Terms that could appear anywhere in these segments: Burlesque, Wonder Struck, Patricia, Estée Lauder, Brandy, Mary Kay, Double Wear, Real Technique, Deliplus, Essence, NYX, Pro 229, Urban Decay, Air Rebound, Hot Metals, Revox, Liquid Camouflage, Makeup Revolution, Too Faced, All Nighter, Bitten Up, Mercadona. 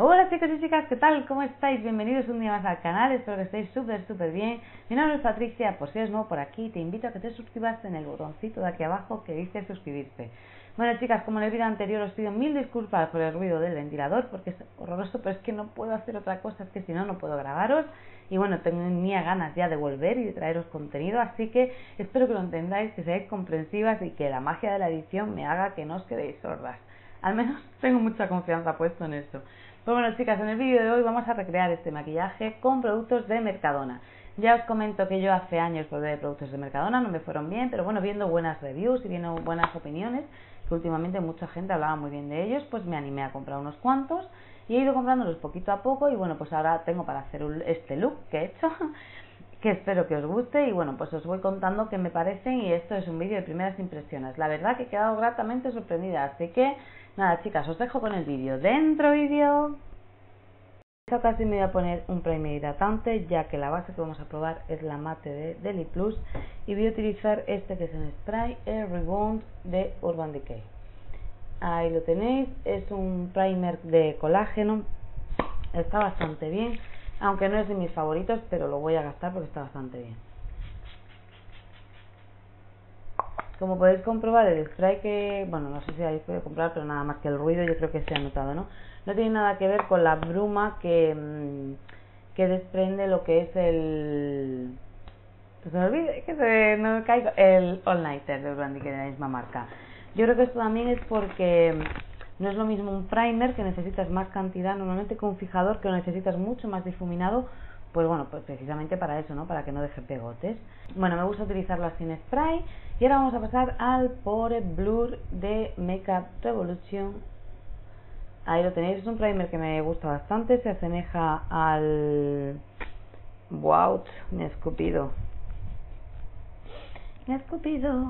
Hola chicos y chicas, ¿qué tal? ¿Cómo estáis? Bienvenidos un día más al canal, espero que estéis súper bien. Mi nombre es Patricia, por si eres nuevo por aquí, te invito a que te suscribas en el botoncito de aquí abajo que dice suscribirse. Bueno chicas, como en el vídeo anterior os pido mil disculpas por el ruido del ventilador, porque es horroroso, pero es que no puedo hacer otra cosa, es que si no, no puedo grabaros. Y bueno, tenía ganas ya de volver y de traeros contenido, así que espero que lo entendáis, que seáis comprensivas y que la magia de la edición me haga que no os quedéis sordas. Al menos tengo mucha confianza puesto en eso. Pues bueno chicas, en el vídeo de hoy vamos a recrear este maquillaje con productos de Mercadona. Ya os comento que yo hace años probé productos de Mercadona, no me fueron bien, pero bueno, viendo buenas reviews y viendo buenas opiniones, que últimamente mucha gente hablaba muy bien de ellos, pues me animé a comprar unos cuantos y he ido comprándolos poquito a poco. Y bueno, pues ahora tengo para hacer este look que he hecho, que espero que os guste. Y bueno, pues os voy contando qué me parecen, y esto es un vídeo de primeras impresiones. La verdad que he quedado gratamente sorprendida, así que nada chicas, os dejo con el vídeo. ¡Dentro vídeo! En esta ocasión me voy a poner un primer hidratante, ya que la base que vamos a probar es la mate de Deliplus, y voy a utilizar este que es en spray, Air Rebound de Urban Decay. Ahí lo tenéis, es un primer de colágeno, está bastante bien, aunque no es de mis favoritos, pero lo voy a gastar porque está bastante bien. Como podéis comprobar, el spray que, bueno, no sé si habéis podido comprar, pero nada más que el ruido yo creo que se ha notado, ¿no? No tiene nada que ver con la bruma que desprende lo que es el... Pues se me olvida, que no me caigo, el All Nighter de Brandy, que es de la misma marca. Yo creo que esto también es porque no es lo mismo un primer, que necesitas más cantidad normalmente, que un fijador, que lo necesitas mucho más difuminado. Pues bueno, pues precisamente para eso, ¿no? Para que no deje pegotes. Bueno, me gusta utilizarlas sin spray. Y ahora vamos a pasar al Pore Blur de Makeup Revolution. Ahí lo tenéis, es un primer que me gusta bastante. Se asemeja al... ¡Wow! Me he escupido. Me he escupido.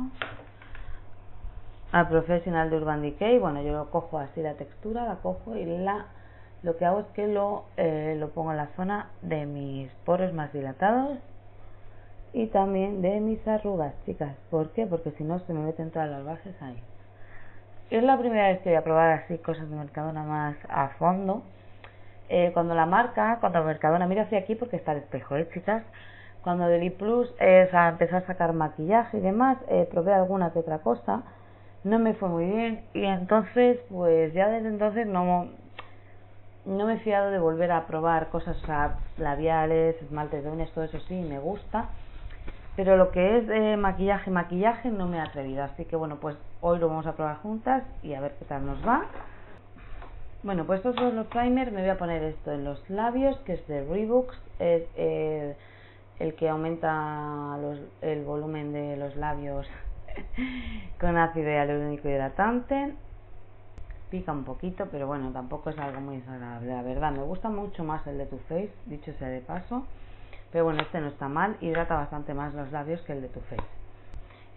Al Professional de Urban Decay. Bueno, yo lo cojo así, la textura, la cojo y la... Lo que hago es que lo pongo en la zona de mis poros más dilatados y también de mis arrugas, chicas. ¿Por qué? Porque si no se me meten todas las bases ahí. Es la primera vez que voy a probar así cosas de Mercadona más a fondo. Cuando Mercadona, mira hacia aquí porque está el espejo, chicas. Cuando Deliplus empezó a sacar maquillaje y demás, probé alguna que otra cosa. No me fue muy bien y entonces, pues ya desde entonces no me he fiado de volver a probar cosas, o sea, labiales, esmaltes de uñas, todo eso sí, me gusta. Pero lo que es maquillaje no me he atrevido. Así que bueno, pues hoy lo vamos a probar juntas y a ver qué tal nos va. Bueno, pues estos son los primers. Me voy a poner esto en los labios, que es de Revox. Es el que aumenta el volumen de los labios con ácido hialurónico hidratante. Pica un poquito, pero bueno, tampoco es algo muy desagradable, la verdad. Me gusta mucho más el de Too Faced, dicho sea de paso, pero bueno, este no está mal, hidrata bastante más los labios que el de Too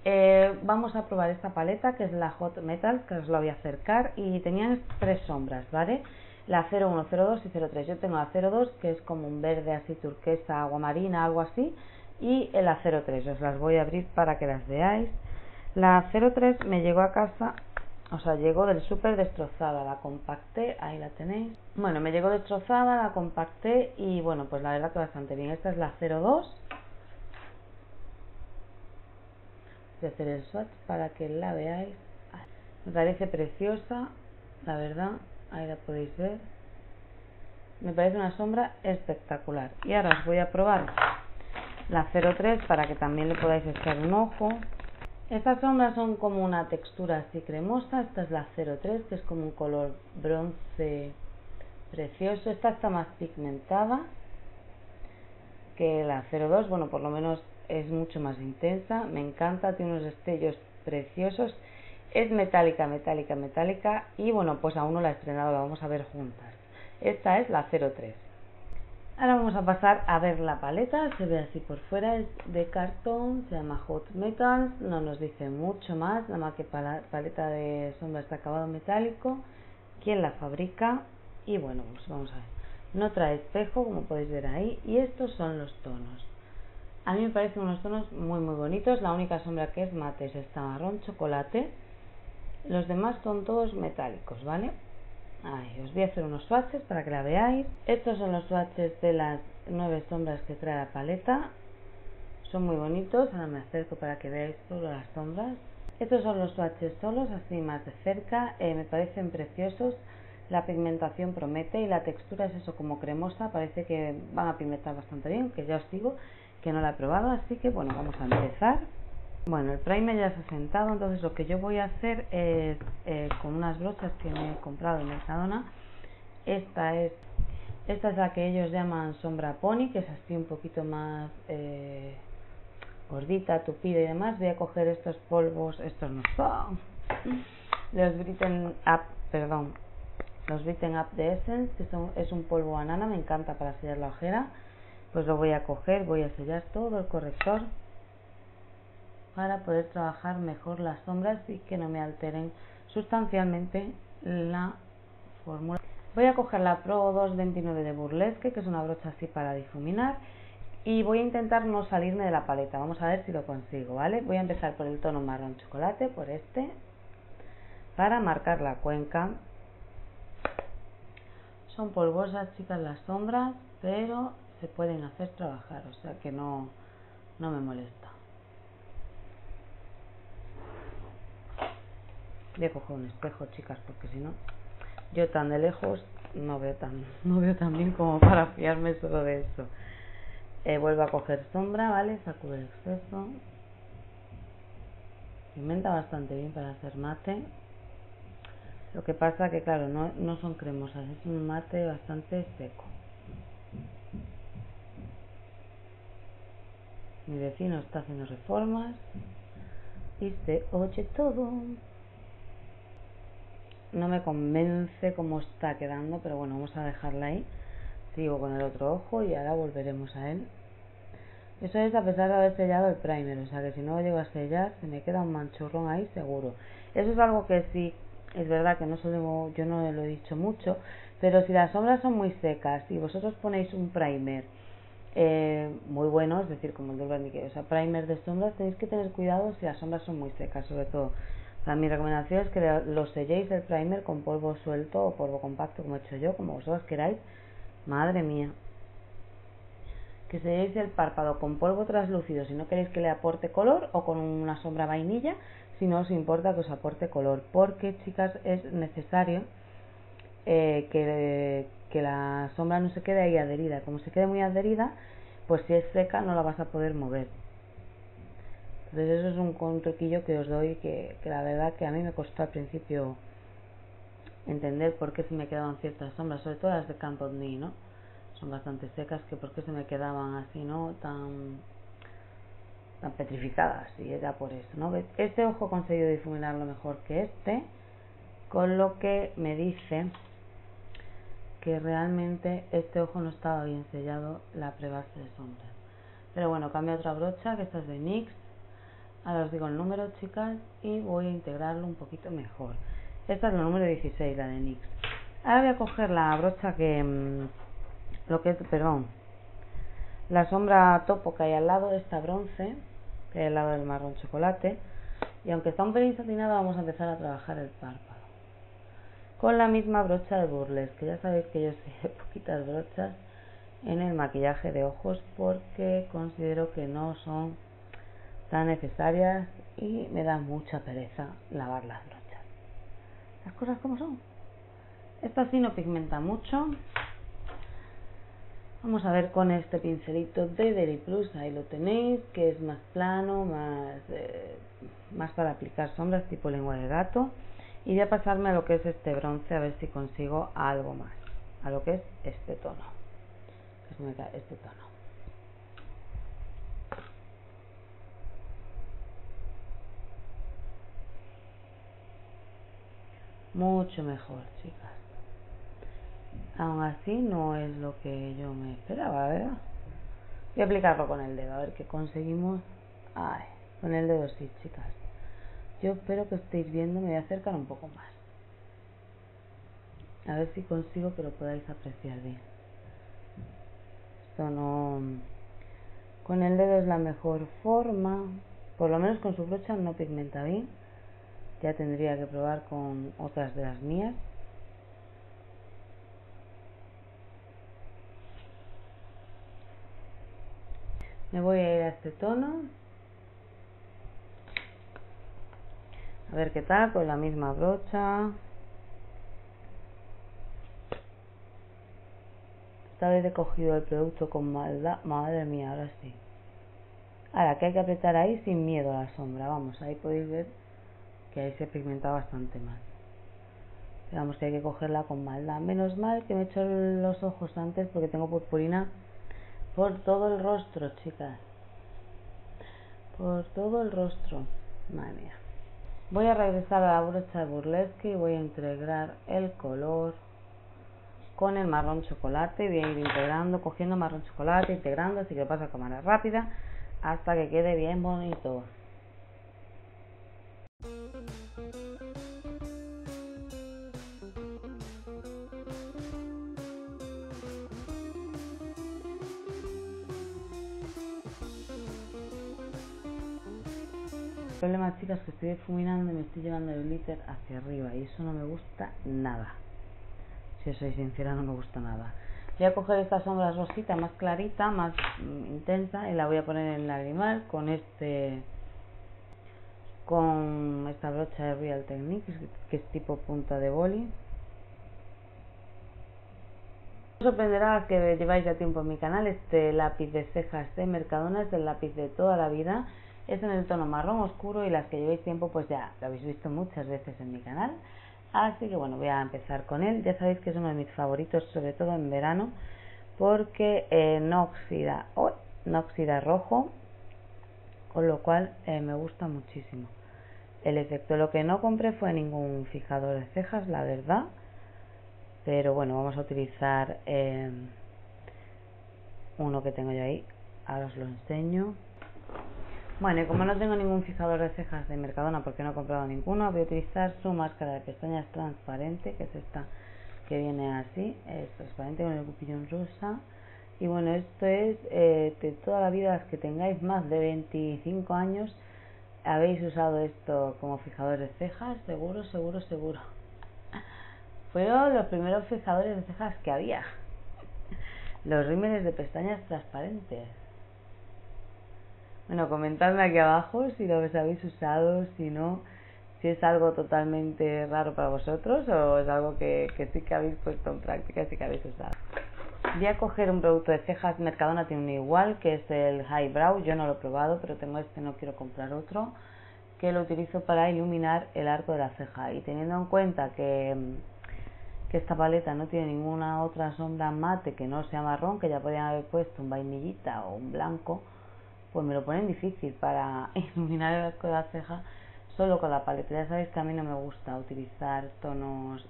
Faced. Vamos a probar esta paleta, que es la Hot Metals, que os la voy a acercar, y tenían tres sombras, ¿vale? La 01, 02 y 03. Yo tengo la 02, que es como un verde así turquesa, aguamarina, algo así, y la 03, os las voy a abrir para que las veáis. La 03 me llegó a casa... O sea, llegó del súper destrozada, la compacté, ahí la tenéis. Bueno, me llegó destrozada, la compacté y bueno, pues la verdad que bastante bien. Esta es la 02. Voy a hacer el swatch para que la veáis. Me parece preciosa, la verdad, ahí la podéis ver. Me parece una sombra espectacular. Y ahora os voy a probar la 03 para que también le podáis echar un ojo. Estas sombras son como una textura así cremosa. Esta es la 03, que es como un color bronce precioso. Esta está más pigmentada que la 02, bueno, por lo menos es mucho más intensa. Me encanta, tiene unos destellos preciosos. Es metálica, metálica, metálica. Y bueno, pues aún no la he estrenado, la vamos a ver juntas. Esta es la 03. Ahora vamos a pasar a ver la paleta, se ve así por fuera, es de cartón, se llama Hot Metals, no nos dice mucho más, nada más que paleta de sombras de acabado metálico, quién la fabrica y bueno, pues vamos a ver. No trae espejo, como podéis ver ahí, y estos son los tonos. A mí me parecen unos tonos muy bonitos, la única sombra que es mate es esta marrón chocolate, los demás son todos metálicos, ¿vale? Ahí, os voy a hacer unos swatches para que la veáis. Estos son los swatches de las 9 sombras que trae la paleta. Son muy bonitos, ahora me acerco para que veáis solo las sombras. Estos son los swatches solos, así más de cerca. Me parecen preciosos. La pigmentación promete y la textura es eso, como cremosa. Parece que van a pigmentar bastante bien, que ya os digo que no la he probado. Así que bueno, vamos a empezar. Bueno, el primer ya se ha sentado, entonces lo que yo voy a hacer es con unas brochas que me he comprado en Mercadona. Esta es la que ellos llaman sombra pony, que es así un poquito más gordita, tupida y demás. Voy a coger estos polvos, estos no son los Bitten Up, perdón, los Bitten Up de Essence, que es un polvo banana, me encanta para sellar la ojera. Pues lo voy a coger, voy a sellar todo el corrector para poder trabajar mejor las sombras y que no me alteren sustancialmente la fórmula. Voy a coger la Pro 229 de Burlesque, que es una brocha así para difuminar, y voy a intentar no salirme de la paleta. Vamos a ver si lo consigo, ¿vale? Voy a empezar por el tono marrón chocolate, por este, para marcar la cuenca. Son polvosas, chicas, las sombras, pero se pueden hacer trabajar, o sea que no me molesta. Voy a coger un espejo, chicas, porque si no, yo tan de lejos no veo tan bien como para fiarme solo de eso. Vuelvo a coger sombra, ¿vale? Sacudo el exceso. Pigmenta bastante bien para hacer mate. Lo que pasa que, claro, no son cremosas, es un mate bastante seco. Mi vecino está haciendo reformas y se oye todo. No me convence cómo está quedando, pero bueno, vamos a dejarla ahí. Sigo con el otro ojo y ahora volveremos a él. Eso es a pesar de haber sellado el primer, o sea que si no lo llego a sellar se me queda un manchurrón ahí seguro. Eso es algo que sí, es verdad que yo no lo he dicho mucho, pero si las sombras son muy secas y vosotros ponéis un primer muy bueno, es decir, como el de Urban Decay, o sea, primer de sombras, tenéis que tener cuidado si las sombras son muy secas, sobre todo. O sea, mi recomendación es que lo selléis el primer con polvo suelto o polvo compacto, como he hecho yo, como vosotros queráis. Madre mía. Que selléis el párpado con polvo translúcido si no queréis que le aporte color, o con una sombra vainilla si no os importa que os aporte color. Porque, chicas, es necesario que la sombra no se quede ahí adherida. Como se quede muy adherida, pues si es seca no la vas a poder mover. Entonces eso es un truquillo que os doy, que la verdad que a mí me costó al principio entender por qué se me quedaban ciertas sombras, sobre todo las de Camp on Me, ¿no? Son bastante secas, que por qué se me quedaban así, ¿no? Tan petrificadas, y era por eso, ¿no? Este ojo he conseguido difuminarlo mejor que este, con lo que me dice que realmente este ojo no estaba bien sellado la prebase de sombras. Pero bueno, cambio a otra brocha, que esta es de NYX. Ahora os digo el número, chicas, y voy a integrarlo un poquito mejor. Esta es la número 16, la de NYX. Ahora voy a coger la brocha la sombra topo que hay al lado, esta bronce, que hay al lado del marrón chocolate. Y aunque está un pelín satinada, vamos a empezar a trabajar el párpado. Con la misma brocha de Burlesque, que ya sabéis que yo sé poquitas brochas en el maquillaje de ojos porque considero que no son tan necesarias y me da mucha pereza lavar las brochas. Las cosas como son. Esta sí no pigmenta mucho. Vamos a ver con este pincelito de Deliplus, ahí lo tenéis, que es más plano, más para aplicar sombras tipo lengua de gato. Y voy a pasarme a lo que es este bronce, a ver si consigo algo más, a lo que es este tono. Mucho mejor, chicas. Aún así no es lo que yo me esperaba, ¿verdad? Voy a aplicarlo con el dedo, a ver qué conseguimos. Ay, con el dedo sí, chicas. Yo espero que estéis viendo, me voy a acercar un poco más. A ver si consigo que lo podáis apreciar bien. Esto no... Con el dedo es la mejor forma. Por lo menos con su brocha no pigmenta bien. Ya tendría que probar con otras de las mías. Me voy a ir a este tono. A ver qué tal, con la misma brocha. Esta vez he cogido el producto con maldad. Madre mía, ahora sí. Ahora que hay que apretar ahí sin miedo a la sombra. Vamos, ahí podéis ver que ahí se pigmenta bastante mal. Pero vamos, que hay que cogerla con maldad. Menos mal que me he hecho los ojos antes porque tengo purpurina por todo el rostro, chicas. Por todo el rostro. Madre mía. Voy a regresar a la brocha de Burlesque y voy a integrar el color con el marrón chocolate. Voy a ir integrando, cogiendo marrón chocolate, integrando, así que paso a cámara rápida hasta que quede bien bonito. El problema, chicas, es que estoy difuminando y me estoy llevando el glitter hacia arriba y eso no me gusta nada. Si os soy sincera, no me gusta nada. Voy a coger esta sombra rosita más clarita, más intensa, y la voy a poner en lagrimal con esta brocha de Real Technique, que es tipo punta de boli. Os sorprenderá que lleváis ya tiempo en mi canal. Este lápiz de cejas de Mercadona es el lápiz de toda la vida. Es en el tono marrón oscuro y las que llevéis tiempo pues ya lo habéis visto muchas veces en mi canal. Así que bueno, voy a empezar con él. Ya sabéis que es uno de mis favoritos, sobre todo en verano, porque no oxida rojo, con lo cual me gusta muchísimo el efecto. Lo que no compré fue ningún fijador de cejas, la verdad, pero bueno, vamos a utilizar uno que tengo yo ahí, ahora os lo enseño. Bueno, y como no tengo ningún fijador de cejas de Mercadona porque no he comprado ninguno, voy a utilizar su máscara de pestañas transparente, que es esta que viene así, es transparente con el cupillón rosa. Y bueno, esto es de toda la vida. Las que tengáis más de 25 años habéis usado esto como fijador de cejas, seguro, seguro, seguro. Fueron los primeros fijadores de cejas que había, los rímeles de pestañas transparentes. Bueno, comentadme aquí abajo si lo habéis usado, si no, si es algo totalmente raro para vosotros o es algo que sí que habéis puesto en práctica, sí que habéis usado. Voy a coger un producto de cejas. Mercadona tiene uno igual, que es el High Brow. Yo no lo he probado, pero tengo este, no quiero comprar otro, que lo utilizo para iluminar el arco de la ceja. Y teniendo en cuenta que esta paleta no tiene ninguna otra sombra mate que no sea marrón, que ya podrían haber puesto un vainillita o un blanco, pues me lo ponen difícil para iluminar el arco de la ceja solo con la paleta. Ya sabéis que a mí no me gusta utilizar tonos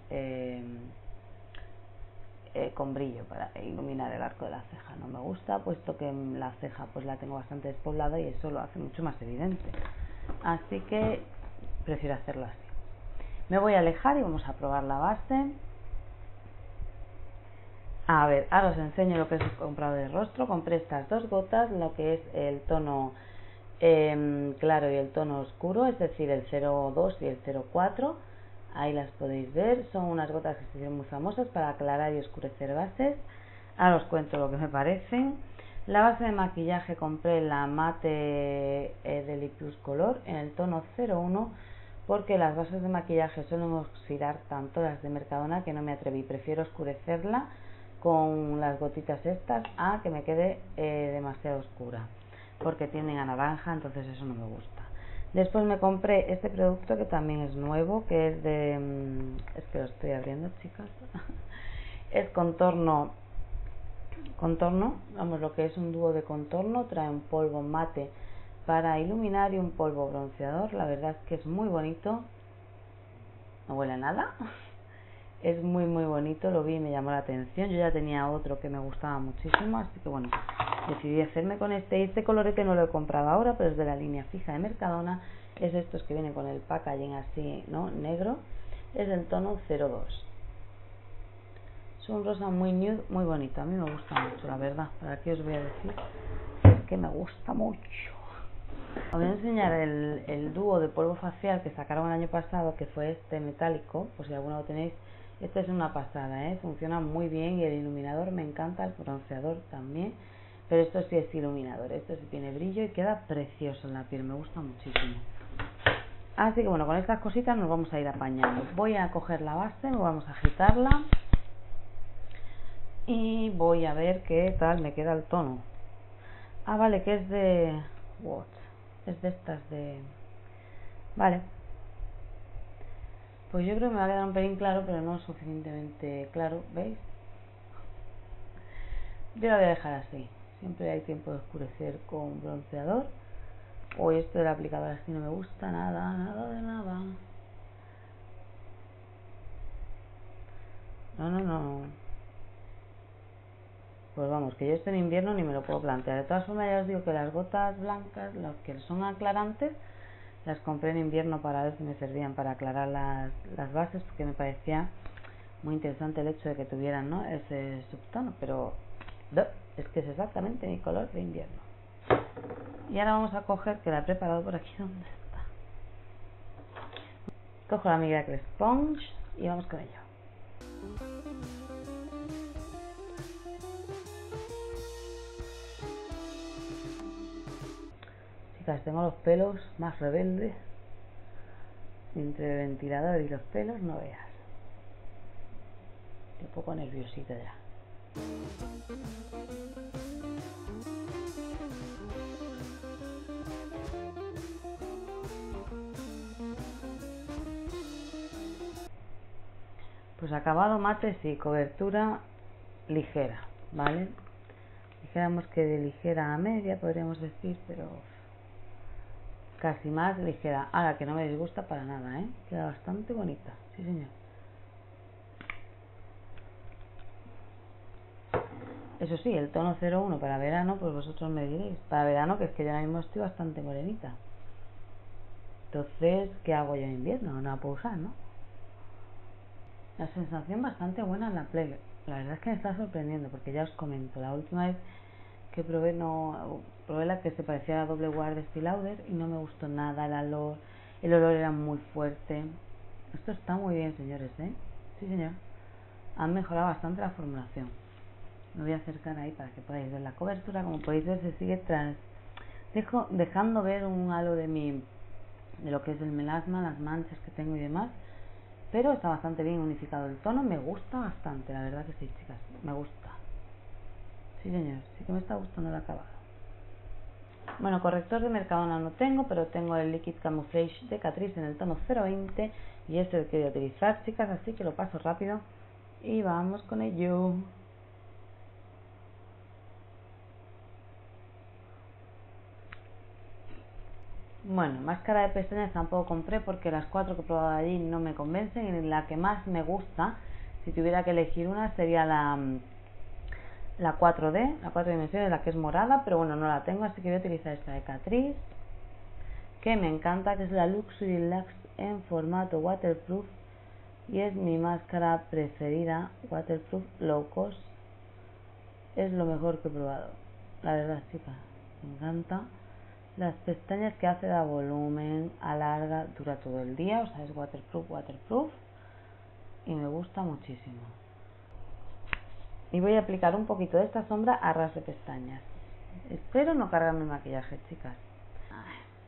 con brillo para iluminar el arco de la ceja. No me gusta, puesto que la ceja pues la tengo bastante despoblada y eso lo hace mucho más evidente. Así que prefiero hacerlo así. Me voy a alejar y vamos a probar la base. A ver, ahora os enseño lo que he comprado de rostro. Compré estas dos gotas, lo que es el tono claro y el tono oscuro, es decir, el 02 y el 04. Ahí las podéis ver. Son unas gotas que se hicieron muy famosas para aclarar y oscurecer bases. Ahora os cuento lo que me parecen. La base de maquillaje compré la mate Deliplus color en el tono 01. Porque las bases de maquillaje suelen oxidar tanto las de Mercadona que no me atreví. Prefiero oscurecerla con las gotitas estas a que me quede demasiado oscura, porque tienden a naranja, entonces eso no me gusta. Después me compré este producto que también es nuevo, que es de... es que lo estoy abriendo, chicas. Es contorno, vamos, lo que es un dúo de contorno. Trae un polvo mate para iluminar y un polvo bronceador. La verdad es que es muy bonito, no huele a nada. Es muy muy bonito, lo vi y me llamó la atención. Yo ya tenía otro que me gustaba muchísimo, así que bueno, decidí hacerme con este. Este colorete no lo he comprado ahora, pero es de la línea fija de Mercadona. Es de estos que vienen con el packaging así, ¿no? Negro. Es el tono 02. Es un rosa muy nude, muy bonito. A mí me gusta mucho, la verdad. ¿Para qué os voy a decir? Es que me gusta mucho. Os voy a enseñar el dúo de polvo facial que sacaron el año pasado, que fue este metálico, por si alguno lo tenéis. Esta es una pasada, ¿eh? Funciona muy bien y el iluminador me encanta, el bronceador también. Pero esto sí es iluminador, esto sí tiene brillo y queda precioso en la piel, me gusta muchísimo. Así que bueno, con estas cositas nos vamos a ir apañando. Voy a coger la base, vamos a agitarla y voy a ver qué tal me queda el tono. Ah, vale, que es de... What? Es de estas de... Vale. Pues yo creo que me va a quedar un pelín claro, pero no suficientemente claro, ¿veis? Yo la voy a dejar así. Siempre hay tiempo de oscurecer con bronceador. Hoy esto del aplicador así no me gusta nada, nada de nada. No, no, no. Pues vamos, que yo estoy en invierno ni me lo puedo plantear. De todas formas ya os digo que las gotas blancas, las que son aclarantes, las compré en invierno para ver si me servían para aclarar las bases, porque me parecía muy interesante el hecho de que tuvieran, ¿no?, ese subtono, pero... es que es exactamente mi color de invierno. Y ahora vamos a coger, que la he preparado por aquí, ¿dónde está? Cojo la Miracle Sponge y vamos con ello. Chicas, tengo los pelos más rebeldes. Entre el ventilador y los pelos, no veas. Estoy un poco nerviosita ya. Pues acabado mate, sí, cobertura ligera, ¿vale? Dijéramos que de ligera a media podríamos decir, pero casi más ligera. Ahora que no me disgusta para nada, ¿eh? Queda bastante bonita, sí señor. Eso sí, el tono 01 para verano, pues vosotros me diréis. Para verano, que es que yo ahora mismo estoy bastante morenita. Entonces, ¿qué hago yo en invierno? No la puedo usar, ¿no? La sensación bastante buena en la plebe. La verdad es que me está sorprendiendo, porque ya os comento, la última vez que probé, probé la que se parecía a la Double Wear de Estée Lauder y no me gustó nada el olor era muy fuerte. Esto está muy bien, señores, ¿eh? Sí, señor. Han mejorado bastante la formulación. Me voy a acercar ahí para que podáis ver la cobertura. Como podéis ver, se sigue dejando ver un halo de lo que es el melasma, las manchas que tengo y demás, pero está bastante bien unificado el tono. Me gusta bastante, la verdad que sí, chicas, me gusta. Sí señor, sí que me está gustando el acabado. Bueno, corrector de Mercadona no tengo, pero tengo el Liquid Camouflage de Catrice en el tono 020 y es el que voy a utilizar, chicas, así que lo paso rápido y vamos con ello. Bueno, máscara de pestañas tampoco compré porque las 4 que he probado allí no me convencen, y la que más me gusta, si tuviera que elegir una, sería la 4D, la 4 dimensiones, la que es morada, pero bueno, no la tengo, así que voy a utilizar esta de Catrice, que me encanta, que es la Luxury Luxe en formato waterproof, y es mi máscara preferida, waterproof low cost, es lo mejor que he probado, la verdad, chicas, me encanta. Las pestañas que hace, da volumen, alarga, dura todo el día, o sea, es waterproof, y me gusta muchísimo. Y voy a aplicar un poquito de esta sombra a ras de pestañas. Espero no cargarme el maquillaje, chicas.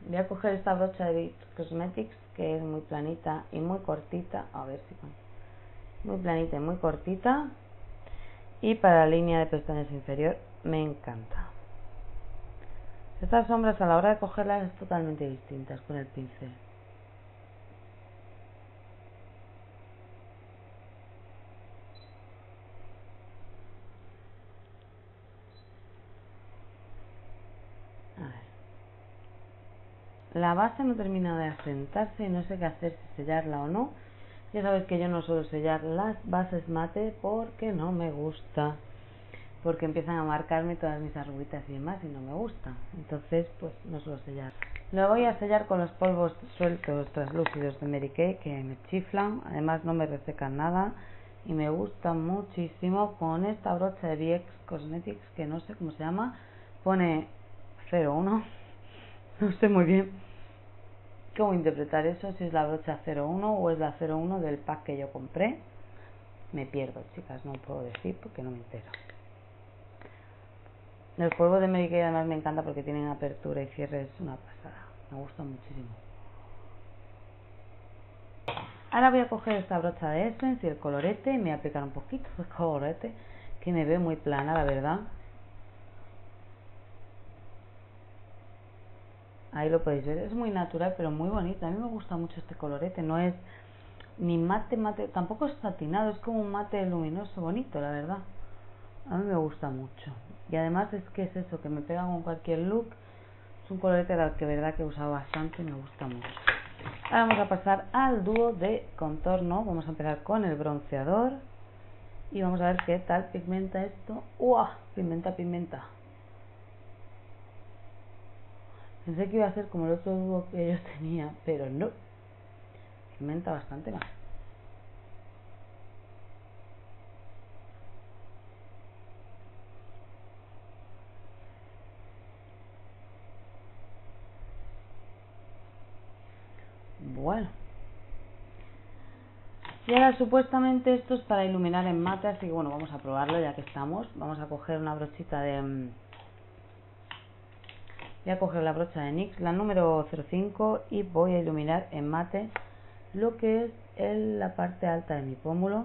Voy a coger esta brocha de Bits Cosmetics, que es muy planita y muy cortita, a ver si consigo. Muy planita y muy cortita, y para la línea de pestañas inferior me encanta. Estas sombras a la hora de cogerlas es totalmente distintas con el pincel. A ver. La base no termina de asentarse y no sé qué hacer, si sellarla o no. Ya sabéis que yo no suelo sellar las bases mate porque no me gusta. Porque empiezan a marcarme todas mis arruguitas y demás y no me gusta. Entonces, pues no suelo sellar. Lo voy a sellar con los polvos sueltos translúcidos de Mary Kay, que me chiflan, además no me resecan nada y me gusta muchísimo. Con esta brocha de Bits Cosmetics, que no sé cómo se llama, pone 01, no sé muy bien cómo interpretar eso, si es la brocha 01 o es la 01 del pack que yo compré. Me pierdo, chicas, no puedo decir porque no me entero. El polvo de Mary Kay además me encanta porque tienen apertura y cierre, es una pasada, me gusta muchísimo. Ahora voy a coger esta brocha de Essence y el colorete y me voy a aplicar un poquito de colorete, que me ve muy plana, la verdad. Ahí lo podéis ver, es muy natural pero muy bonito. A mí me gusta mucho este colorete, no es ni mate mate, tampoco es satinado, es como un mate luminoso bonito, la verdad. A mí me gusta mucho. Y además es que es eso, que me pega con cualquier look. Es un colorete del que verdad que he usado bastante y me gusta mucho. Ahora vamos a pasar al dúo de contorno. Vamos a empezar con el bronceador y vamos a ver qué tal pigmenta esto. ¡Uah! Pigmenta. Pensé que iba a ser como el otro dúo que yo tenía, pero no. Pigmenta bastante más. Bueno, y ahora supuestamente esto es para iluminar en mate, así que bueno, vamos a probarlo ya que estamos. Vamos a coger una brochita de... Voy a coger la brocha de NYX, la número 05, y voy a iluminar en mate lo que es la parte alta de mi pómulo.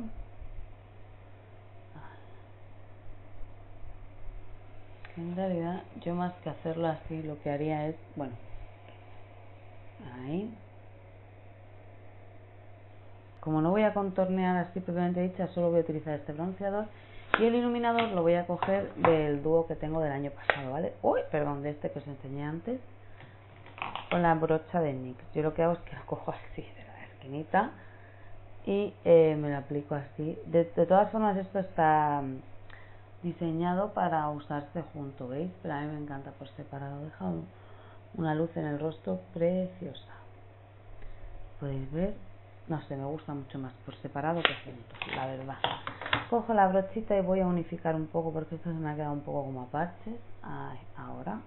En realidad yo más que hacerlo así lo que haría es, bueno, ahí. Como no voy a contornear así propiamente dicha, solo voy a utilizar este bronceador. Y el iluminador lo voy a coger del dúo que tengo del año pasado, ¿vale? Uy, perdón, de este que os enseñé antes. Con la brocha de NYX. Yo lo que hago es que la cojo así de la esquinita. Y me la aplico así. De todas formas, esto está diseñado para usarse junto, ¿veis? Pero a mí me encanta por separado. Deja una luz en el rostro preciosa. Podéis ver. No sé, me gusta mucho más por separado que juntos, la verdad. Cojo la brochita y voy a unificar un poco porque esto se me ha quedado un poco como a parches. Ay, ahora.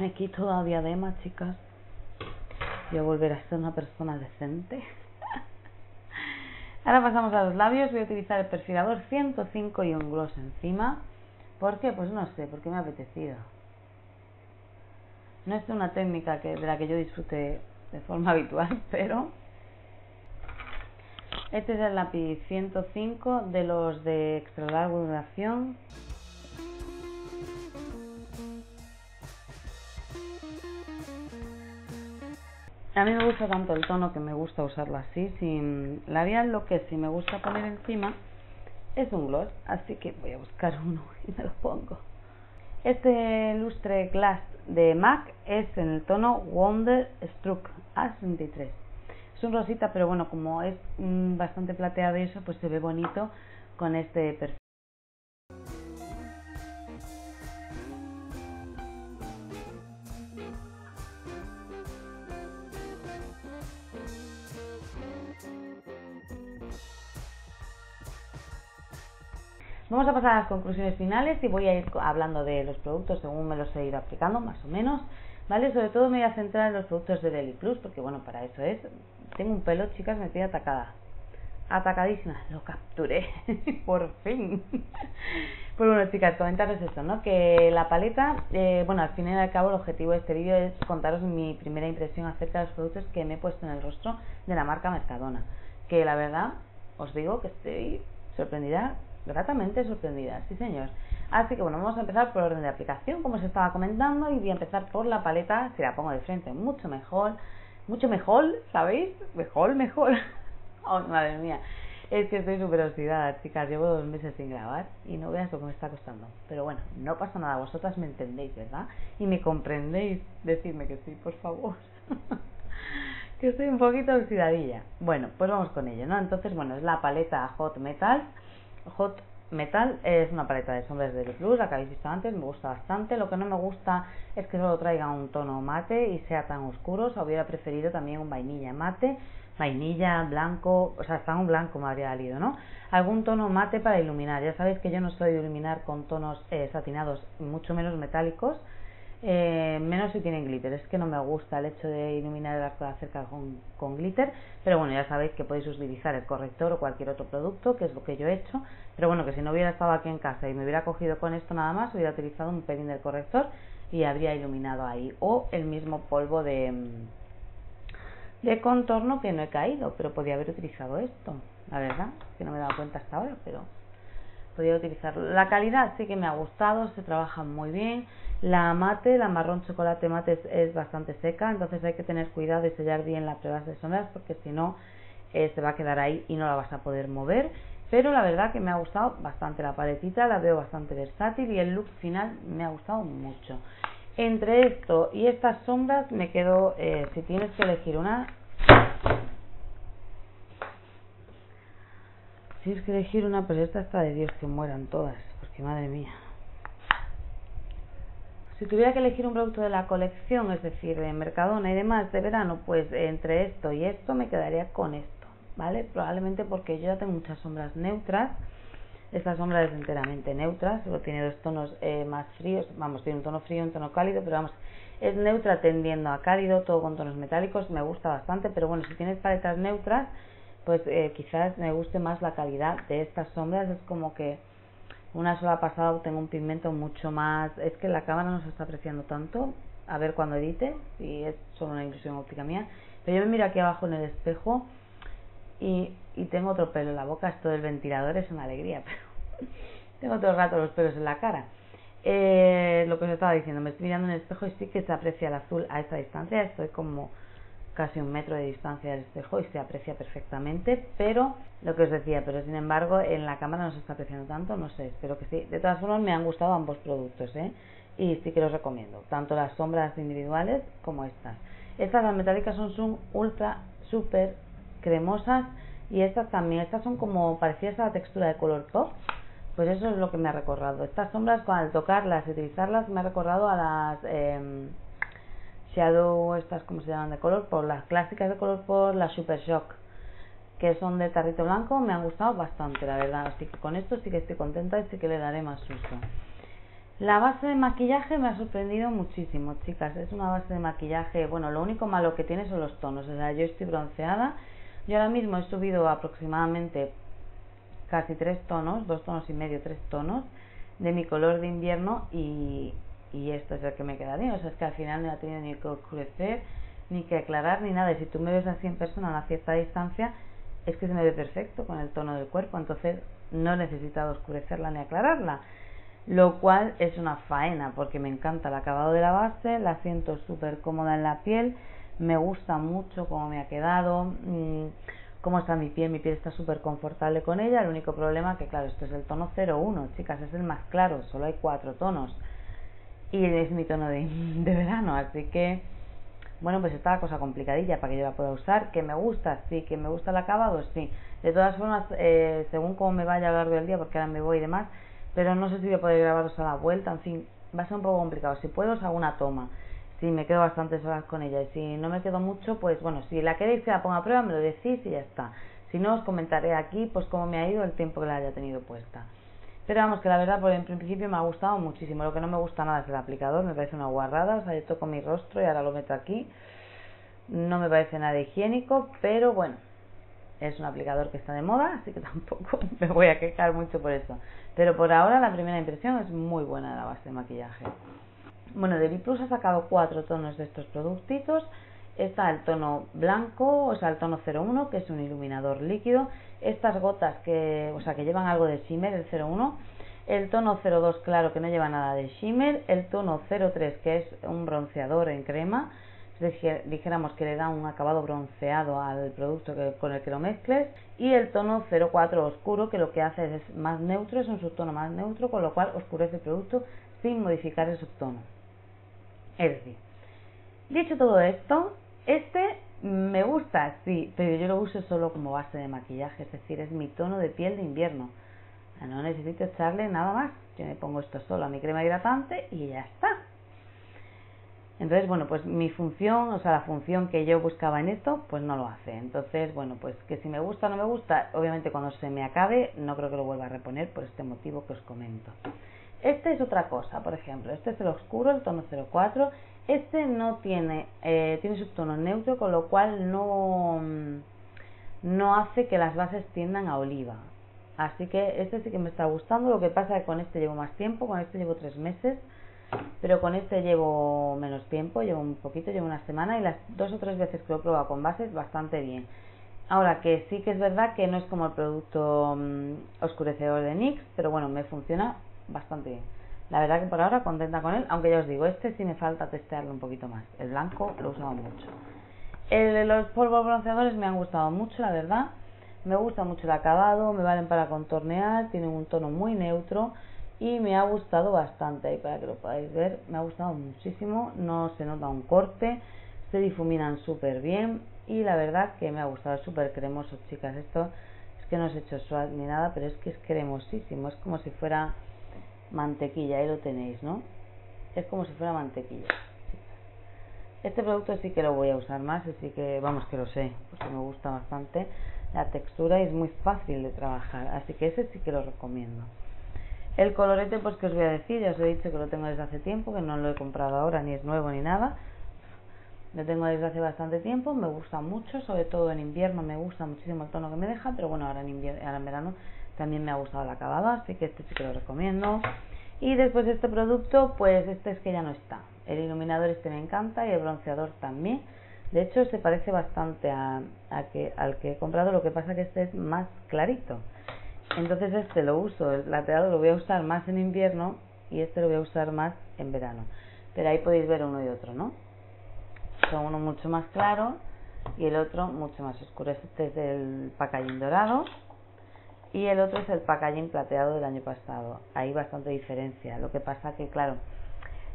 Me quito la diadema, chicas. Voy a volver a ser una persona decente. Ahora pasamos a los labios. Voy a utilizar el perfilador 105 y un gloss encima. ¿Por qué? Pues no sé, porque me ha apetecido. No es una técnica de la que yo disfrute de forma habitual, pero este es el lápiz 105 de los de extra largo duración. A mí me gusta tanto el tono que me gusta usarlo así sin labial. Lo que sí me gusta poner encima es un gloss, así que voy a buscar uno y me lo pongo. Este lustre glass de MAC es en el tono Wonder Struck A63. Es un rosita, pero bueno, como es bastante plateado y eso, pues se ve bonito con este perfil. Vamos a pasar a las conclusiones finales y voy a ir hablando de los productos según me los he ido aplicando, más o menos, ¿vale? Sobre todo me voy a centrar en los productos de Deliplus, porque bueno, para eso es. Tengo un pelo, chicas, me estoy atacada. Atacadísima, lo capturé, por fin. Pues bueno, chicas, comentaros esto, ¿no? Que la paleta, bueno, al fin y al cabo el objetivo de este vídeo es contaros mi primera impresión acerca de los productos que me he puesto en el rostro de la marca Mercadona. Que la verdad, os digo que estoy sorprendida. Gratamente sorprendida, sí señor. Así que bueno, vamos a empezar por orden de aplicación, como os estaba comentando, y voy a empezar por la paleta. Si la pongo de frente, mucho mejor, ¿sabéis? Mejor. Oh, madre mía, es que estoy súper oxidada, chicas. Llevo 2 meses sin grabar y no veas lo que me está costando. Pero bueno, no pasa nada, vosotras me entendéis, ¿verdad? Y me comprendéis. Decidme que sí, por favor. Que estoy un poquito oxidadilla. Bueno, pues vamos con ello, ¿no? Entonces, bueno, es la paleta Hot Metals. Hot Metal es una paleta de sombras de Deliplus, la que habéis visto antes, me gusta bastante. Lo que no me gusta es que solo traiga un tono mate y sea tan oscuro. O sea, hubiera preferido también un vainilla mate, vainilla, blanco, o sea, hasta un blanco me habría valido, ¿no? Algún tono mate para iluminar. Ya sabéis que yo no soy de iluminar con tonos satinados, mucho menos metálicos. menos si tienen glitter. Es que no me gusta el hecho de iluminar el arco de la cerca con glitter, pero bueno, ya sabéis que podéis utilizar el corrector o cualquier otro producto, que es lo que yo he hecho, pero bueno, que si no hubiera estado aquí en casa y me hubiera cogido con esto nada más, hubiera utilizado un pelín del corrector y habría iluminado ahí, o el mismo polvo de contorno, que no he caído, pero podía haber utilizado esto, la verdad, que no me he dado cuenta hasta ahora, pero podía utilizarlo. La calidad sí que me ha gustado, se trabaja muy bien. La mate, la marrón chocolate mate es bastante seca, entonces hay que tener cuidado y sellar bien las pruebas de sombras, porque si no se va a quedar ahí y no la vas a poder mover. Pero la verdad que me ha gustado bastante la paletita, la veo bastante versátil y el look final me ha gustado mucho. Entre esto y estas sombras me quedo, si tienes que elegir una, pues esta está de Dios que mueran todas, porque madre mía. Si tuviera que elegir un producto de la colección, es decir, de Mercadona y demás de verano, pues entre esto y esto me quedaría con esto, ¿vale? Probablemente porque yo ya tengo muchas sombras neutras. Esta sombra es enteramente neutra, solo tiene dos tonos más fríos, vamos, tiene un tono frío y un tono cálido, pero vamos, es neutra tendiendo a cálido, todo con tonos metálicos, me gusta bastante, pero bueno, si tienes paletas neutras, pues quizás me guste más la calidad de estas sombras. Es como que una sola pasada obtengo un pigmento mucho más... Es que la cámara no se está apreciando tanto, a ver cuando edite, si es solo una ilusión óptica mía, pero yo me miro aquí abajo en el espejo y tengo otro pelo en la boca. Esto del ventilador es una alegría, pero tengo todo el rato los pelos en la cara. Lo que os estaba diciendo, me estoy mirando en el espejo y sí que se aprecia el azul a esta distancia, estoy como casi un metro de distancia del espejo y se aprecia perfectamente, pero lo que os decía, pero sin embargo en la cámara no se está apreciando tanto, no sé, espero que sí. De todas formas me han gustado ambos productos, y sí que los recomiendo, tanto las sombras individuales como estas. Estas, las metálicas, son ultra super cremosas, y estas también, estas son como parecidas a la textura de Color Pop, pues eso es lo que me ha recordado. Estas sombras, al tocarlas y utilizarlas, me ha recordado a las... estas, como se llaman, de Color Pop, las clásicas de Color Pop, las Super Shock, que son de tarrito blanco. Me han gustado bastante, la verdad, así que con esto sí que estoy contenta y sí que le daré más uso. La base de maquillaje me ha sorprendido muchísimo, chicas. Es una base de maquillaje, bueno, lo único malo que tiene son los tonos, o sea, yo estoy bronceada, yo ahora mismo he subido aproximadamente casi 3 tonos, 2 tonos y medio, 3 tonos de mi color de invierno, y esto es el que me queda bien. O sea, es que al final no ha tenido ni que oscurecer, ni que aclarar, ni nada. Y si tú me ves así en persona a una cierta distancia, es que se me ve perfecto con el tono del cuerpo, entonces no he necesitado oscurecerla ni aclararla, lo cual es una faena, porque me encanta el acabado de la base, la siento súper cómoda en la piel, me gusta mucho cómo me ha quedado, cómo está mi piel está súper confortable con ella. El único problema que, claro, esto es el tono 01, chicas, es el más claro, solo hay 4 tonos, y es mi tono de verano, así que bueno, pues está la cosa complicadilla para que yo la pueda usar. Que me gusta, sí, que me gusta el acabado, sí. De todas formas, según cómo me vaya a lo largo del día, porque ahora me voy y demás, pero no sé si voy a poder grabaros a la vuelta, en fin, va a ser un poco complicado. Si puedo, os hago una toma, si me quedo bastantes horas con ella, y si no me quedo mucho, pues bueno, si la queréis que la ponga a prueba, me lo decís y ya está. Si no, os comentaré aquí pues cómo me ha ido el tiempo que la haya tenido puesta. Pero vamos, que la verdad, por el principio me ha gustado muchísimo. Lo que no me gusta nada es el aplicador, me parece una guarrada. O sea, yo toco mi rostro y ahora lo meto aquí. No me parece nada higiénico, pero bueno, es un aplicador que está de moda, así que tampoco me voy a quejar mucho por eso. Pero por ahora la primera impresión es muy buena de la base de maquillaje. Bueno, Deliplus ha sacado 4 tonos de estos productitos. Está el tono blanco, o sea, el tono 01, que es un iluminador líquido. Estas gotas que, o sea, que llevan algo de shimmer, el 01. El tono 02, claro, que no lleva nada de shimmer. El tono 03, que es un bronceador en crema. Dijéramos que le da un acabado bronceado al producto con el que lo mezcles. Y el tono 04 oscuro, que lo que hace es más neutro, es un subtono más neutro, con lo cual oscurece el producto sin modificar el subtono. Es decir, dicho todo esto, este me gusta, sí, pero yo lo uso solo como base de maquillaje, es decir, es mi tono de piel de invierno. No necesito echarle nada más, yo me pongo esto solo a mi crema hidratante y ya está. Entonces, bueno, pues mi función, o sea, la función que yo buscaba en esto, pues no lo hace. Entonces, bueno, pues que si me gusta o no me gusta, obviamente cuando se me acabe, no creo que lo vuelva a reponer por este motivo que os comento. Este es otra cosa, por ejemplo, este es el oscuro, el tono 04. Este no tiene, tiene subtono neutro, con lo cual no hace que las bases tiendan a oliva. Así que este sí que me está gustando. Lo que pasa es que con este llevo más tiempo, con este llevo 3 meses, pero con este llevo menos tiempo, llevo un poquito, llevo una semana, y las 2 o 3 veces que lo he probado con bases, bastante bien. Ahora, que sí que es verdad que no es como el producto oscurecedor de NYX, pero bueno, me funciona bastante bien. La verdad que por ahora contenta con él, aunque ya os digo, este sí me falta testearlo un poquito más. El blanco lo he usado mucho. Los polvos bronceadores me han gustado mucho, la verdad. Me gusta mucho el acabado, me valen para contornear, tienen un tono muy neutro y me ha gustado bastante. Ahí para que lo podáis ver, me ha gustado muchísimo, no se nota un corte, se difuminan súper bien y la verdad que me ha gustado, súper cremoso, chicas. Esto es que no os he hecho swatch ni nada, pero es que es cremosísimo, es como si fuera mantequilla, ahí lo tenéis, ¿no? Es como si fuera mantequilla. Este producto sí que lo voy a usar más, así que vamos, que lo sé, porque me gusta bastante la textura y es muy fácil de trabajar, así que ese sí que lo recomiendo. El colorete, pues que os voy a decir, ya os he dicho que lo tengo desde hace tiempo, que no lo he comprado ahora, ni es nuevo ni nada. Lo tengo desde hace bastante tiempo, me gusta mucho, sobre todo en invierno me gusta muchísimo el tono que me deja, pero bueno, ahora en invierno, ahora en verano también me ha gustado el acabado, así que este sí que lo recomiendo. Y después de este producto, pues este es que ya no está. El iluminador este me encanta y el bronceador también. De hecho, se parece bastante al que he comprado, lo que pasa que este es más clarito. Entonces este lo uso, el plateado lo voy a usar más en invierno y este lo voy a usar más en verano. Pero ahí podéis ver uno y otro, ¿no? Son uno mucho más claro y el otro mucho más oscuro. Este es del packaging dorado y el otro es el packaging plateado del año pasado. Hay bastante diferencia, lo que pasa que claro,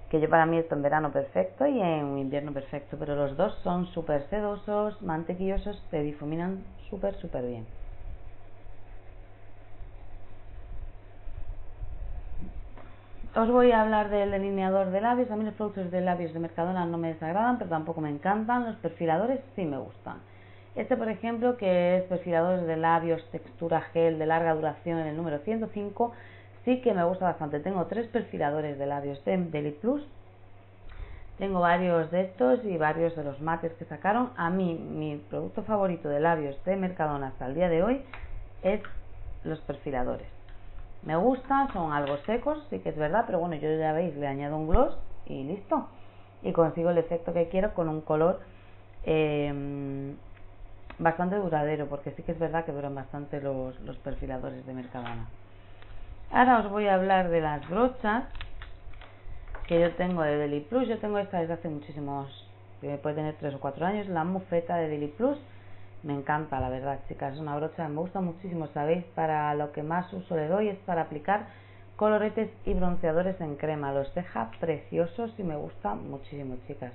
que yo para mí esto en verano perfecto y en invierno perfecto, pero los dos son súper sedosos, mantequillosos, se difuminan súper bien. Os voy a hablar del delineador de labios. A mí los productos de labios de Mercadona no me desagradan, pero tampoco me encantan. Los perfiladores sí me gustan. Este, por ejemplo, que es perfilador de labios textura gel de larga duración en el número 105, sí que me gusta bastante. Tengo 3 perfiladores de labios de Deliplus. Tengo varios de estos y varios de los mates que sacaron. A mí, mi producto favorito de labios de Mercadona hasta el día de hoy es los perfiladores. Me gustan, son algo secos, sí que es verdad, pero bueno, yo ya veis, le añado un gloss y listo. Y consigo el efecto que quiero con un color bastante duradero, porque sí que es verdad que duran bastante los perfiladores de Mercadona. Ahora os voy a hablar de las brochas que yo tengo de Deliplus. Yo tengo esta desde hace muchísimos, puede tener 3 o 4 años, la mufeta de Deliplus. Me encanta, la verdad, chicas, es una brocha, me gusta muchísimo, sabéis, para lo que más uso le doy es para aplicar coloretes y bronceadores en crema. Los deja preciosos y me gusta muchísimo, chicas.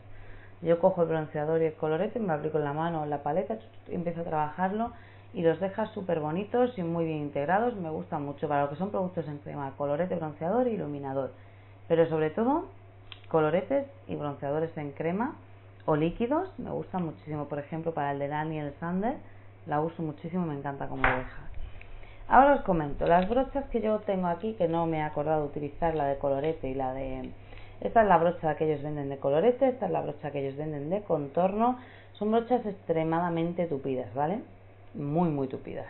Yo cojo el bronceador y el colorete, me lo aplico en la mano o en la paleta, empiezo a trabajarlo y los deja súper bonitos y muy bien integrados. Me gusta mucho para lo que son productos en crema, colorete, bronceador e iluminador. Pero sobre todo, coloretes y bronceadores en crema o líquidos, me gusta muchísimo. Por ejemplo, para el de Dani y el Sander la uso muchísimo, me encanta como deja. Ahora os comento las brochas que yo tengo aquí, que no me he acordado de utilizar la de colorete y la de... Esta es la brocha que ellos venden de colorete, esta es la brocha que ellos venden de contorno. Son brochas extremadamente tupidas, ¿vale? Muy tupidas.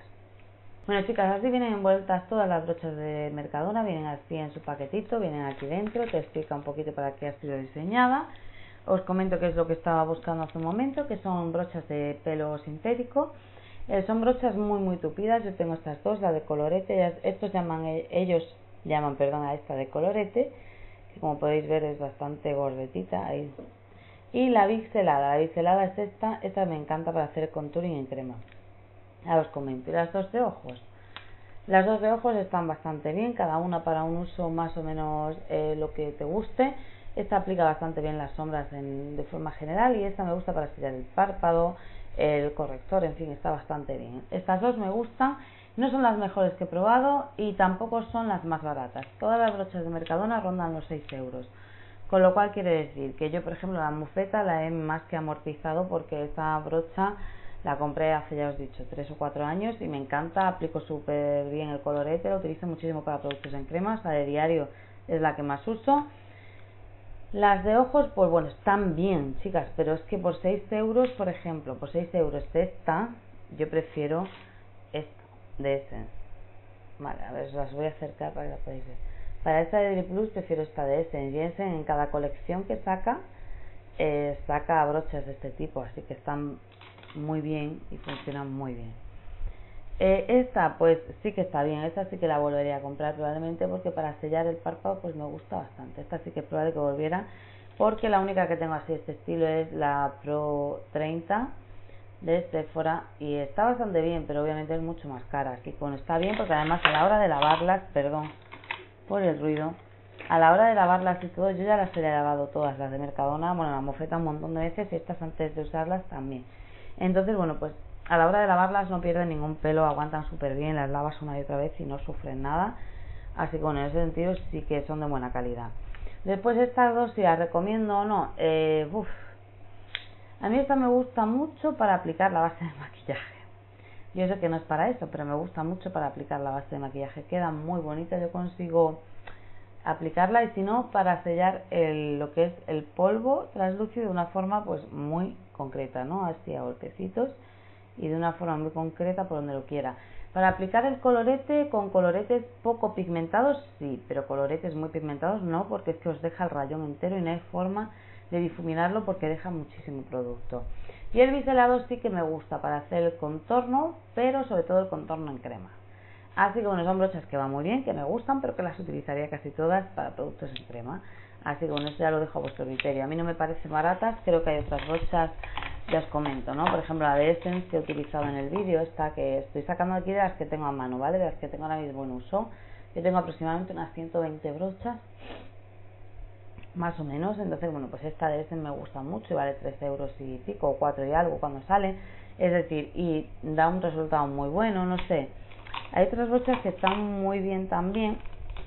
Bueno, chicas, así vienen envueltas todas las brochas de Mercadona, vienen así en su paquetito, vienen aquí dentro, te explica un poquito para qué ha sido diseñada. Os comento que es lo que estaba buscando hace un momento, que son brochas de pelo sintético. Son brochas muy tupidas. Yo tengo estas dos, la de colorete, ellos llaman a esta de colorete, que como podéis ver es bastante gordetita ahí. Y la biselada es esta me encanta para hacer contouring en crema. Ahora os comento. Y las dos de ojos. Las dos de ojos están bastante bien, cada una para un uso más o menos lo que te guste. Esta aplica bastante bien las sombras de forma general y esta me gusta para estirar el párpado, el corrector, en fin, está bastante bien. Estas dos me gustan, no son las mejores que he probado y tampoco son las más baratas. Todas las brochas de Mercadona rondan los 6 euros, con lo cual quiere decir que yo, por ejemplo, la mufeta la he más que amortizado porque esta brocha la compré hace, ya os he dicho, 3 o 4 años y me encanta, aplico súper bien el colorete, lo utilizo muchísimo para productos en crema, o sea, de diario es la que más uso. Las de ojos, pues bueno, están bien, chicas, pero es que por 6 euros, por ejemplo, por 6 euros esta, yo prefiero esta de Essence. Vale, a ver, las voy a acercar para que la podáis ver. Para esta de Deliplus prefiero esta de Essence. Y Essence en cada colección que saca, saca brochas de este tipo, así que están muy bien y funcionan muy bien. Esta pues sí que está bien, esta sí que la volvería a comprar probablemente, porque para sellar el párpado pues me gusta bastante. Esta sí que es probable que volviera, porque la única que tengo así de este estilo es la Pro 229 de Sephora y está bastante bien, pero obviamente es mucho más cara. Así que bueno, está bien, porque además a la hora de lavarlas, perdón por el ruido, a la hora de lavarlas y todo, yo ya las he lavado todas, las de Mercadona, bueno, la mofeta un montón de veces y estas antes de usarlas también. Entonces bueno, pues a la hora de lavarlas no pierden ningún pelo, aguantan súper bien, las lavas una y otra vez y no sufren nada. Así que bueno, en ese sentido sí que son de buena calidad. Después estas dos, si las recomiendo o no, a mí esta me gusta mucho para aplicar la base de maquillaje. Yo sé que no es para eso, pero me gusta mucho para aplicar la base de maquillaje, queda muy bonita, yo consigo aplicarla, y si no, para sellar lo que es el polvo translúcido de una forma pues muy concreta, ¿no? Así a golpecitos y de una forma muy concreta por donde lo quiera. Para aplicar el colorete, con coloretes poco pigmentados sí, pero coloretes muy pigmentados no, porque es que os deja el rayón entero y no hay forma de difuminarlo porque deja muchísimo producto. Y el biselado sí que me gusta para hacer el contorno, pero sobre todo el contorno en crema. Así que bueno, son brochas que van muy bien, que me gustan, pero que las utilizaría casi todas para productos en crema. Así que bueno, esto ya lo dejo a vuestro criterio. A mí no me parecen baratas, creo que hay otras brochas, ya os comento, ¿no? Por ejemplo, la de Essence que he utilizado en el vídeo, esta que estoy sacando aquí de las que tengo a mano, ¿vale? De las que tengo ahora mismo en uso. Yo tengo aproximadamente unas 120 brochas, más o menos. Entonces, bueno, pues esta de Essence me gusta mucho y vale 3 euros y pico, o 4 y algo cuando sale. Es decir, y da un resultado muy bueno, no sé. Hay otras brochas que están muy bien también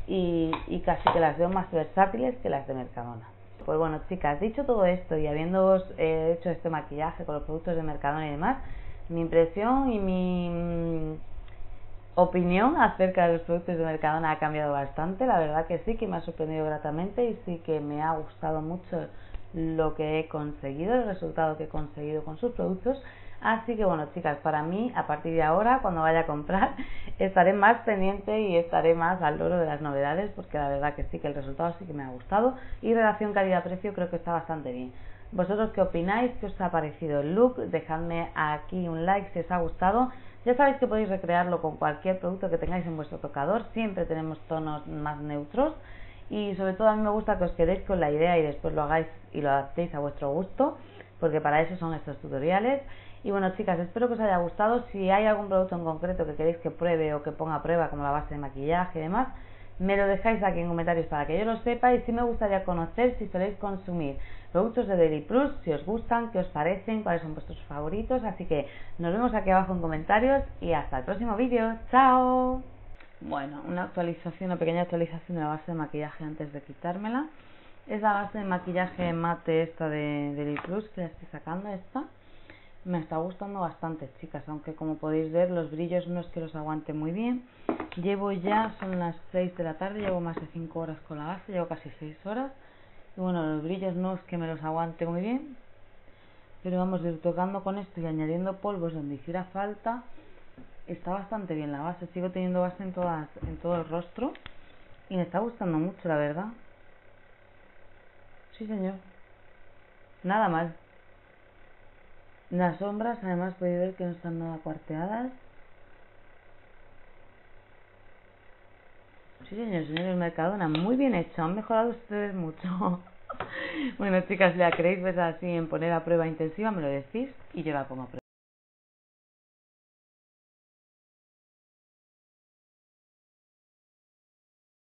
y casi que las veo más versátiles que las de Mercadona. Pues bueno, chicas, dicho todo esto y habiéndoos hecho este maquillaje con los productos de Mercadona y demás, mi impresión y mi opinión acerca de los productos de Mercadona ha cambiado bastante. La verdad que sí que me ha sorprendido gratamente y sí que me ha gustado mucho lo que he conseguido, el resultado que he conseguido con sus productos. Así que bueno, chicas, para mí, a partir de ahora, cuando vaya a comprar, estaré más pendiente y estaré más al loro de las novedades, porque la verdad que sí que el resultado sí que me ha gustado, y relación calidad-precio creo que está bastante bien. ¿Vosotros qué opináis? ¿Qué os ha parecido el look? Dejadme aquí un like si os ha gustado. Ya sabéis que podéis recrearlo con cualquier producto que tengáis en vuestro tocador, siempre tenemos tonos más neutros, y sobre todo a mí me gusta que os quedéis con la idea y después lo hagáis y lo adaptéis a vuestro gusto, porque para eso son estos tutoriales. Y bueno, chicas, espero que os haya gustado. Si hay algún producto en concreto que queréis que pruebe o que ponga a prueba, como la base de maquillaje y demás, me lo dejáis aquí en comentarios para que yo lo sepa. Y sí me gustaría conocer si soléis consumir productos de Deliplus, si os gustan, qué os parecen, cuáles son vuestros favoritos. Así que nos vemos aquí abajo en comentarios y hasta el próximo vídeo. ¡Chao! Bueno, una pequeña actualización de la base de maquillaje antes de quitármela. Es la base de maquillaje mate esta de Deliplus, que la estoy sacando, esta. Me está gustando bastante, chicas, aunque como podéis ver los brillos no es que los aguante muy bien. Llevo ya, son las 6 de la tarde, llevo más de 5 horas con la base, llevo casi 6 horas. Y bueno, los brillos no es que me los aguante muy bien, pero vamos a ir tocando con esto y añadiendo polvos donde hiciera falta. Está bastante bien la base, sigo teniendo base en todo el rostro y me está gustando mucho, la verdad. Sí, señor. Nada mal. Las sombras, además podéis ver que no están nada cuarteadas. Sí, señores, señores, Mercadona, muy bien hecho, han mejorado ustedes mucho. Bueno, chicas, si la creéis, pues así en poner a prueba intensiva, me lo decís y yo la pongo a prueba.